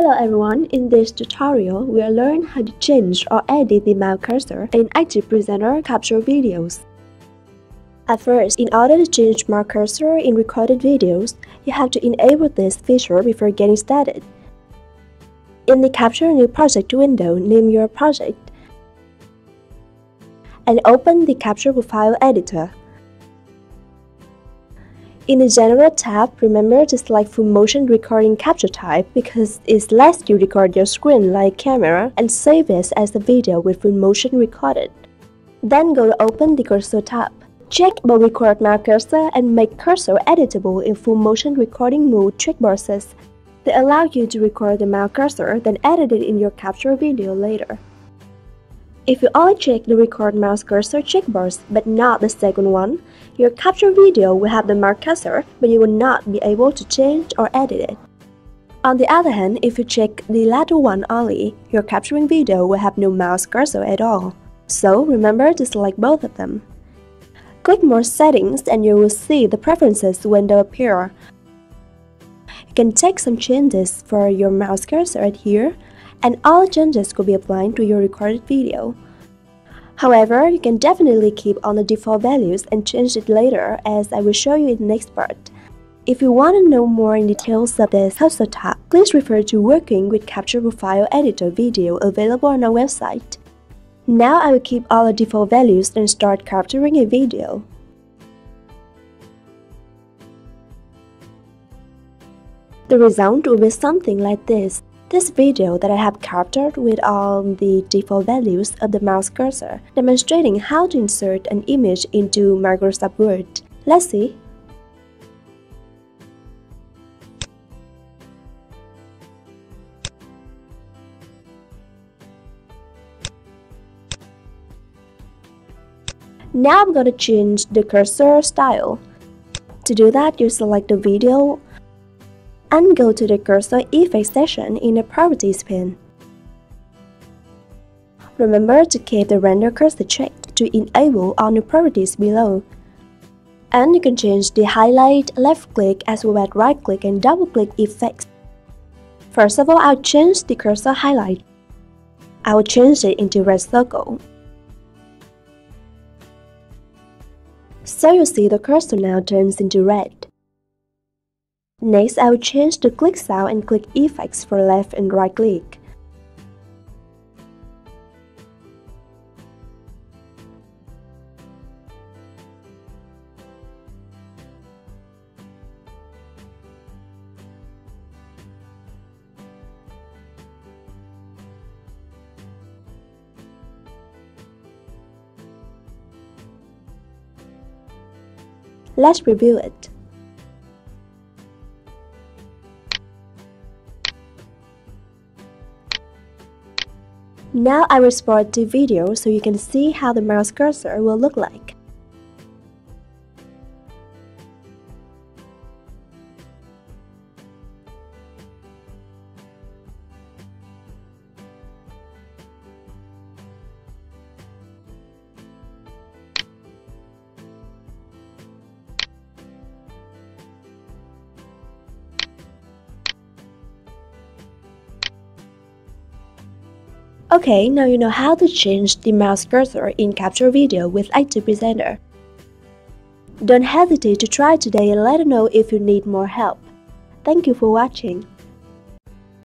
Hello everyone, in this tutorial, we'll learn how to change or edit the mouse cursor in ActivePresenter capture videos. At first, in order to change mouse cursor in recorded videos, you have to enable this feature before getting started. In the Capture New Project window, name your project and open the Capture Profile Editor. In the General tab, remember to select Full Motion Recording Capture Type because it lets you record your screen like camera and save it as a video with full motion recorded. Then go to Open the Cursor tab. Check about Record Mouse Cursor and make cursor editable in Full Motion Recording Mode checkboxes. They allow you to record the mouse cursor, then edit it in your capture video later. If you only check the Record Mouse Cursor checkbox but not the second one, your capture video will have the mouse cursor but you will not be able to change or edit it. On the other hand, if you check the latter one only, your capturing video will have no mouse cursor at all. So remember to select both of them. Click More Settings and you will see the Preferences window appear. You can check some changes for your mouse cursor right here, and all changes could be applied to your recorded video. However, you can definitely keep on the default values and change it later, as I will show you in the next part. If you want to know more in details of this cursor tab, please refer to Working with Capture Profile Editor video available on our website. Now I will keep all the default values and start capturing a video. The result will be something like this. This video that I have captured with all the default values of the mouse cursor, demonstrating how to insert an image into Microsoft Word. Let's see. Now I'm going to change the cursor style. To do that, you select the video and go to the Cursor Effects section in the Properties pane. Remember to keep the Render Cursor checked to enable all new properties below. And you can change the highlight, left-click as well as right-click and double-click effects. First of all, I'll change the cursor highlight. I will change it into red circle. So you see the cursor now turns into red. Next, I will change the click sound and click effects for left and right click. Let's review it. Now I will export the video so you can see how the mouse cursor will look like. Okay, now you know how to change the mouse cursor in capture video with ActivePresenter. Don't hesitate to try today and let us know if you need more help. Thank you for watching.